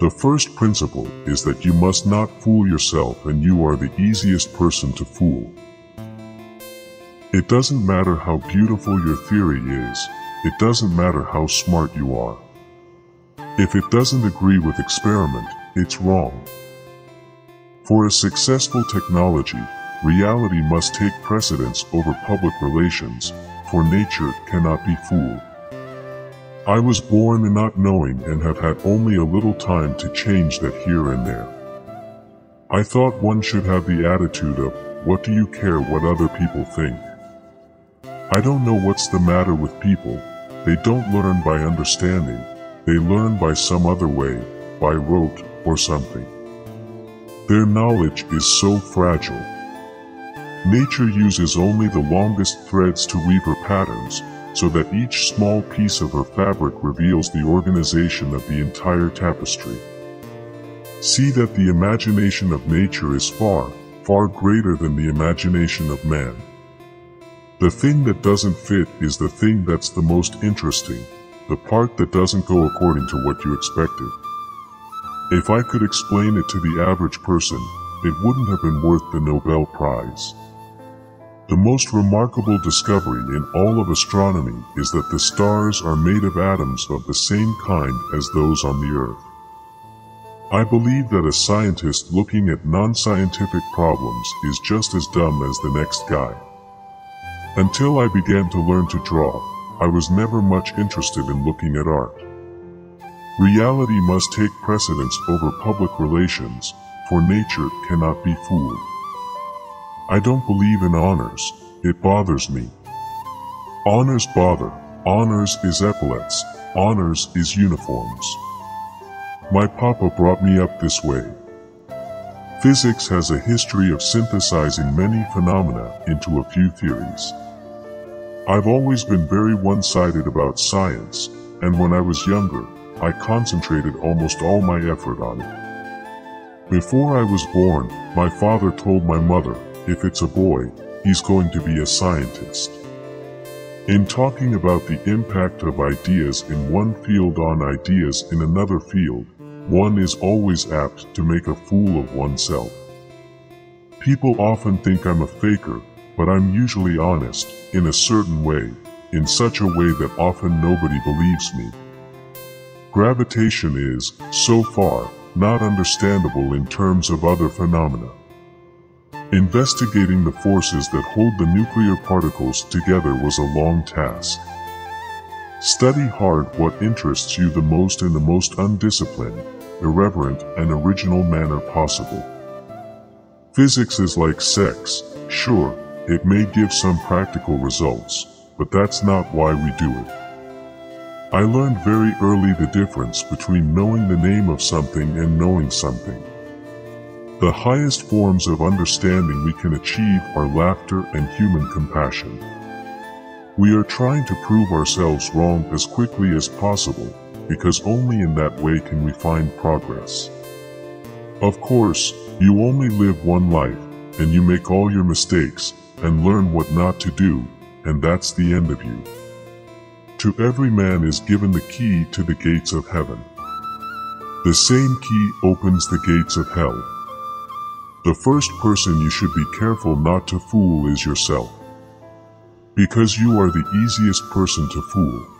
The first principle is that you must not fool yourself, and you are the easiest person to fool. It doesn't matter how beautiful your theory is, it doesn't matter how smart you are. If it doesn't agree with experiment, it's wrong. For a successful technology, reality must take precedence over public relations, for nature cannot be fooled. I was born in not knowing and have had only a little time to change that here and there. I thought one should have the attitude of, what do you care what other people think? I don't know what's the matter with people. They don't learn by understanding. They learn by some other way, by rote or something. Their knowledge is so fragile. Nature uses only the longest threads to weave her patterns, so that each small piece of her fabric reveals the organization of the entire tapestry. See that the imagination of nature is far, far greater than the imagination of man. The thing that doesn't fit is the thing that's the most interesting, the part that doesn't go according to what you expected. If I could explain it to the average person, it wouldn't have been worth the Nobel Prize. The most remarkable discovery in all of astronomy is that the stars are made of atoms of the same kind as those on the Earth. I believe that a scientist looking at non-scientific problems is just as dumb as the next guy. Until I began to learn to draw, I was never much interested in looking at art. Reality must take precedence over public relations, for nature cannot be fooled. I don't believe in honors. It bothers me. Honors bother. Honors is epaulettes. Honors is uniforms. My papa brought me up this way. Physics has a history of synthesizing many phenomena into a few theories. I've always been very one-sided about science, and when I was younger, I concentrated almost all my effort on it. Before I was born, my father told my mother, if it's a boy, he's going to be a scientist. In talking about the impact of ideas in one field on ideas in another field, one is always apt to make a fool of oneself. People often think I'm a faker, but I'm usually honest, in a certain way, in such a way that often nobody believes me. Gravitation is, so far, not understandable in terms of other phenomena. Investigating the forces that hold the nuclear particles together was a long task. Study hard what interests you the most in the most undisciplined, irreverent, and original manner possible. Physics is like sex. Sure, it may give some practical results, but that's not why we do it. I learned very early the difference between knowing the name of something and knowing something. The highest forms of understanding we can achieve are laughter and human compassion. We are trying to prove ourselves wrong as quickly as possible, because only in that way can we find progress. Of course, you only live one life, and you make all your mistakes, and learn what not to do, and that's the end of you. To every man is given the key to the gates of heaven. The same key opens the gates of hell. The first person you should be careful not to fool is yourself, because you are the easiest person to fool.